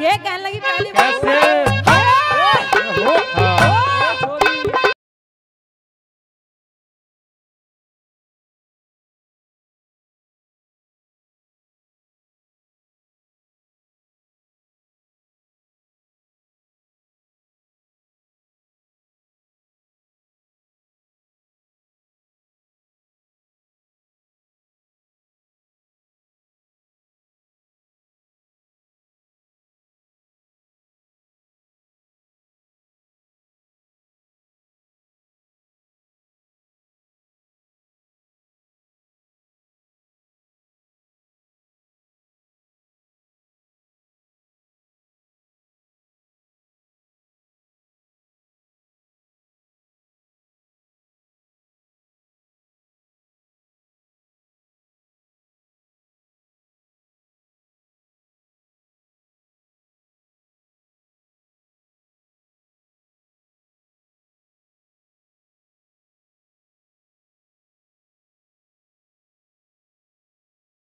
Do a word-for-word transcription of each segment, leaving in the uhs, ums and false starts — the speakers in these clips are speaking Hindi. ये कहने लगी पहली बार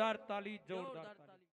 जोरदार ताली जोरदार।